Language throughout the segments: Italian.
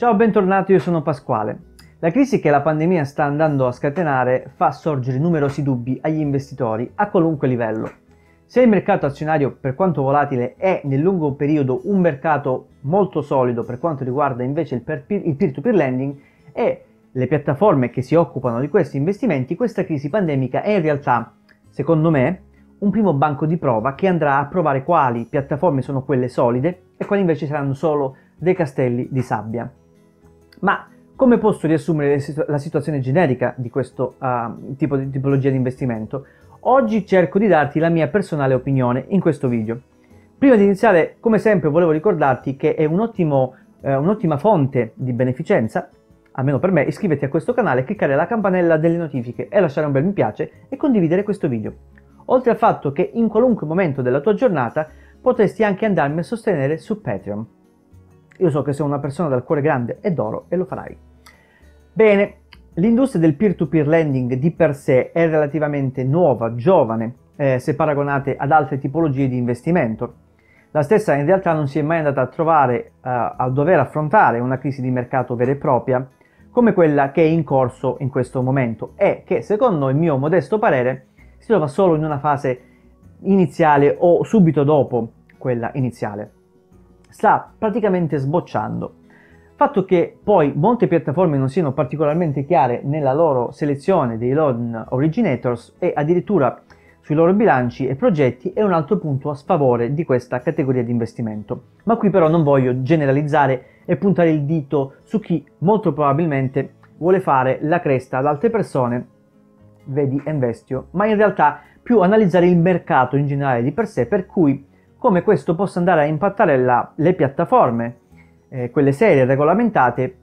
Ciao, bentornati, io sono Pasquale. La crisi che la pandemia sta andando a scatenare fa sorgere numerosi dubbi agli investitori a qualunque livello. Se il mercato azionario, per quanto volatile, è nel lungo periodo un mercato molto solido per quanto riguarda invece il peer-to-peer lending e le piattaforme che si occupano di questi investimenti, questa crisi pandemica è in realtà, secondo me, un primo banco di prova che andrà a provare quali piattaforme sono quelle solide e quali invece saranno solo dei castelli di sabbia. Ma come posso riassumere la situazione generica di questo tipologia di investimento? Oggi cerco di darti la mia personale opinione in questo video. Prima di iniziare, come sempre, volevo ricordarti che è un'ottima fonte di beneficenza, almeno per me. Iscriviti a questo canale, cliccare la campanella delle notifiche e lasciare un bel mi piace e condividere questo video. Oltre al fatto che in qualunque momento della tua giornata potresti anche andarmi a sostenere su Patreon. Io so che sei una persona dal cuore grande e d'oro e lo farai. Bene, l'industria del peer-to-peer lending di per sé è relativamente nuova, giovane, se paragonate ad altre tipologie di investimento. La stessa in realtà non si è mai andata a trovare a dover affrontare una crisi di mercato vera e propria come quella che è in corso in questo momento e che, secondo il mio modesto parere, si trova solo in una fase iniziale o subito dopo quella iniziale. Sta praticamente sbocciando. Fatto che poi molte piattaforme non siano particolarmente chiare nella loro selezione dei loan originators e addirittura sui loro bilanci e progetti è un altro punto a sfavore di questa categoria di investimento. Ma qui però non voglio generalizzare e puntare il dito su chi molto probabilmente vuole fare la cresta ad altre persone, vedi investio, ma in realtà più analizzare il mercato in generale di per sé, per cui come questo possa andare a impattare le piattaforme, quelle serie regolamentate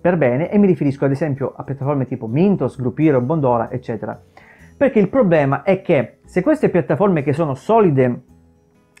per bene, e mi riferisco ad esempio a piattaforme tipo Mintos, Grupiro, Bondora, eccetera. Perché il problema è che se queste piattaforme che sono solide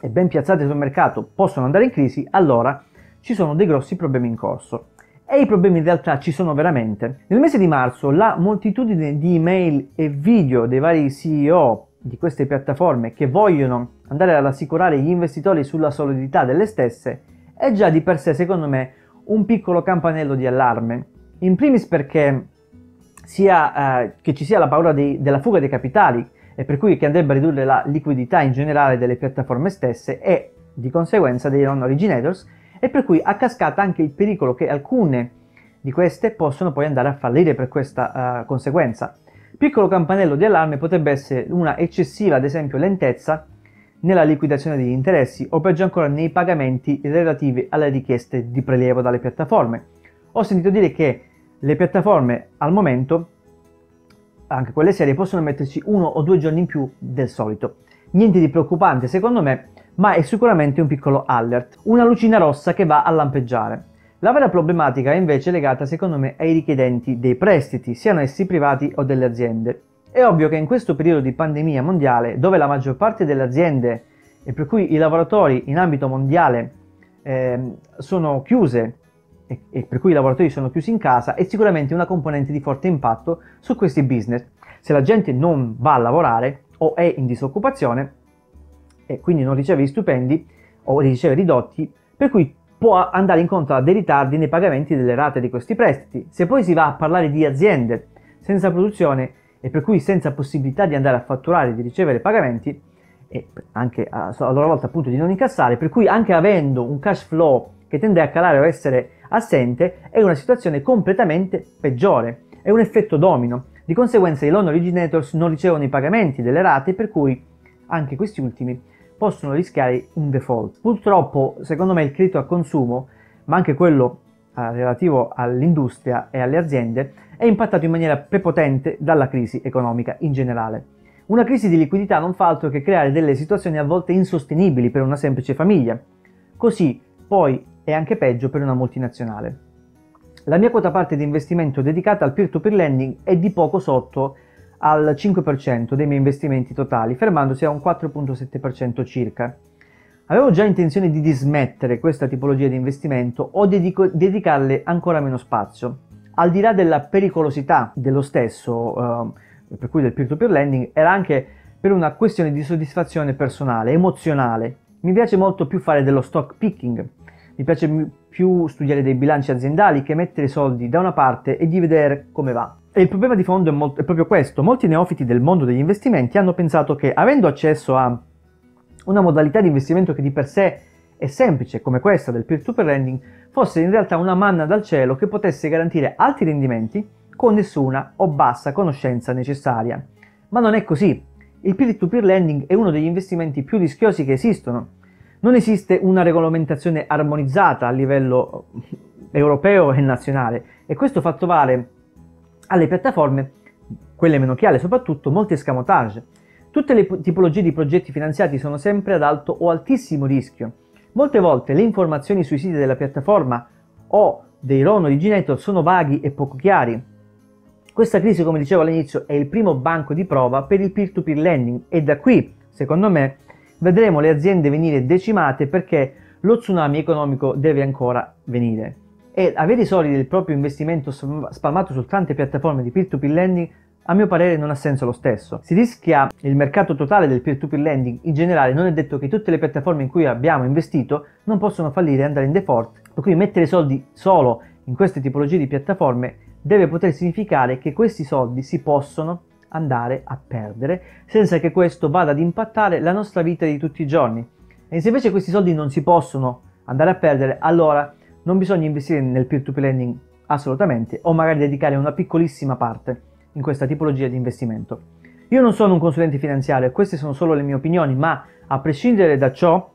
e ben piazzate sul mercato possono andare in crisi, allora ci sono dei grossi problemi in corso. E i problemi in realtà ci sono veramente. Nel mese di marzo la moltitudine di email e video dei vari CEO di queste piattaforme che vogliono andare ad assicurare gli investitori sulla solidità delle stesse è già di per sé, secondo me, un piccolo campanello di allarme. In primis perché che ci sia la paura della fuga dei capitali e per cui che andrebbe a ridurre la liquidità in generale delle piattaforme stesse e di conseguenza dei non originators, e per cui a cascata anche il pericolo che alcune di queste possono poi andare a fallire per questa conseguenza. Piccolo campanello di allarme potrebbe essere una eccessiva, ad esempio, lentezza nella liquidazione degli interessi o peggio ancora nei pagamenti relativi alle richieste di prelievo dalle piattaforme. Ho sentito dire che le piattaforme al momento, anche quelle serie, possono metterci 1 o 2 giorni in più del solito. Niente di preoccupante secondo me, ma è sicuramente un piccolo alert, una lucina rossa che va a lampeggiare. La vera problematica è invece legata secondo me ai richiedenti dei prestiti, siano essi privati o delle aziende. È ovvio che in questo periodo di pandemia mondiale, dove la maggior parte delle aziende e per cui i lavoratori in ambito mondiale sono chiuse e per cui i lavoratori sono chiusi in casa, è sicuramente una componente di forte impatto su questi business. Se la gente non va a lavorare o è in disoccupazione, e quindi non riceve gli stipendi o li riceve ridotti, per cui può andare incontro a dei ritardi nei pagamenti delle rate di questi prestiti. Se poi si va a parlare di aziende senza produzione e per cui senza possibilità di andare a fatturare e di ricevere pagamenti, e anche a loro volta appunto di non incassare, per cui anche avendo un cash flow che tende a calare o essere assente, è una situazione completamente peggiore, è un effetto domino. Di conseguenza i loan originators non ricevono i pagamenti delle rate, per cui anche questi ultimi possono rischiare un default. Purtroppo, secondo me, il credito a consumo, ma anche quello relativo all'industria e alle aziende, è impattato in maniera prepotente dalla crisi economica in generale. Una crisi di liquidità non fa altro che creare delle situazioni a volte insostenibili per una semplice famiglia. Così, poi, è anche peggio per una multinazionale. La mia quota parte di investimento dedicata al peer-to-peer lending è di poco sotto al 5% dei miei investimenti totali, fermandosi a un 4,7% circa. Avevo già intenzione di dismettere questa tipologia di investimento o dedicarle ancora meno spazio. Al di là della pericolosità dello stesso, per cui del peer-to-peer lending, era anche per una questione di soddisfazione personale, emozionale. Mi piace molto più fare dello stock picking. Mi piace più studiare dei bilanci aziendali che mettere soldi da una parte e di vedere come va. E il problema di fondo è proprio questo. Molti neofiti del mondo degli investimenti hanno pensato che, avendo accesso a una modalità di investimento che di per sé è semplice, come questa del peer-to-peer lending, fosse in realtà una manna dal cielo che potesse garantire alti rendimenti con nessuna o bassa conoscenza necessaria. Ma non è così. Il peer-to-peer lending è uno degli investimenti più rischiosi che esistono. Non esiste una regolamentazione armonizzata a livello europeo e nazionale, e questo fa trovare alle piattaforme, quelle menochiali soprattutto, molti escamotage. Tutte le tipologie di progetti finanziati sono sempre ad alto o altissimo rischio. Molte volte le informazioni sui siti della piattaforma o dei loan originator sono vaghi e poco chiari. Questa crisi, come dicevo all'inizio, è il primo banco di prova per il peer-to-peer lending, e da qui, secondo me, vedremo le aziende venire decimate, perché lo tsunami economico deve ancora venire. E avere i soldi del proprio investimento spalmato su tante piattaforme di peer-to-peer lending, a mio parere, non ha senso lo stesso. Si rischia il mercato totale del peer-to-peer lending in generale. Non è detto che tutte le piattaforme in cui abbiamo investito non possono fallire e andare in default, per cui mettere soldi solo in queste tipologie di piattaforme deve poter significare che questi soldi si possono andare a perdere senza che questo vada ad impattare la nostra vita di tutti i giorni. E se invece questi soldi non si possono andare a perdere, allora non bisogna investire nel peer-to-peer lending assolutamente, o magari dedicare una piccolissima parte in questa tipologia di investimento. Io non sono un consulente finanziario, queste sono solo le mie opinioni, ma a prescindere da ciò,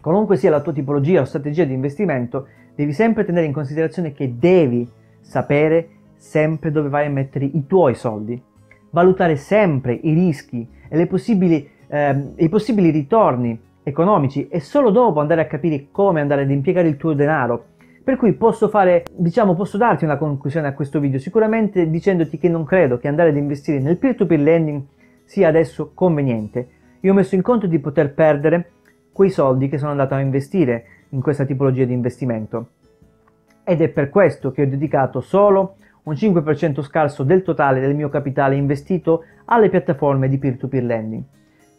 qualunque sia la tua tipologia o strategia di investimento, devi sempre tenere in considerazione che devi sapere sempre dove vai a mettere i tuoi soldi, valutare sempre i rischi e i possibili ritorni economici, e solo dopo andare a capire come andare ad impiegare il tuo denaro. Per cui posso darti una conclusione a questo video sicuramente dicendoti che non credo che andare ad investire nel peer-to-peer lending sia adesso conveniente. Io ho messo in conto di poter perdere quei soldi che sono andato a investire in questa tipologia di investimento, ed è per questo che ho dedicato solo un 5% scarso del totale del mio capitale investito alle piattaforme di peer-to-peer lending.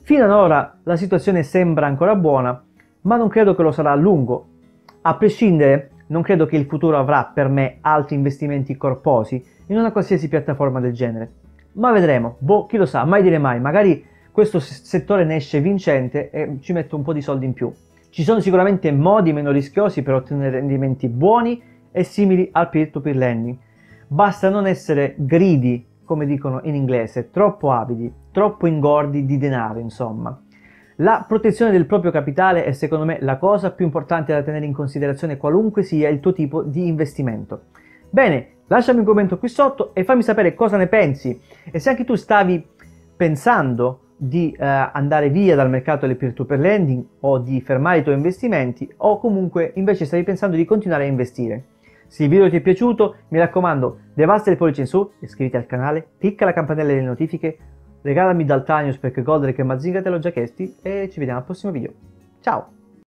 Fino ad ora la situazione sembra ancora buona, ma non credo che lo sarà a lungo. A prescindere, non credo che il futuro avrà per me altri investimenti corposi in una qualsiasi piattaforma del genere. Ma vedremo, chi lo sa, mai dire mai, magari questo settore ne esce vincente e ci metto un po' di soldi in più. Ci sono sicuramente modi meno rischiosi per ottenere rendimenti buoni e simili al peer-to-peer lending. Basta non essere greedy, come dicono in inglese, troppo avidi, troppo ingordi di denaro, insomma. La protezione del proprio capitale è, secondo me, la cosa più importante da tenere in considerazione, qualunque sia il tuo tipo di investimento. Bene, lasciami un commento qui sotto e fammi sapere cosa ne pensi, e se anche tu stavi pensando di andare via dal mercato delle peer-to-peer lending, o di fermare i tuoi investimenti, o comunque invece stavi pensando di continuare a investire. Se il video ti è piaciuto, mi raccomando, devasta il pollice in su, iscriviti al canale, clicca la campanella delle notifiche, regalami Daltanius perché Goldrick e Mazinga te l'ho già chiesti, e ci vediamo al prossimo video. Ciao!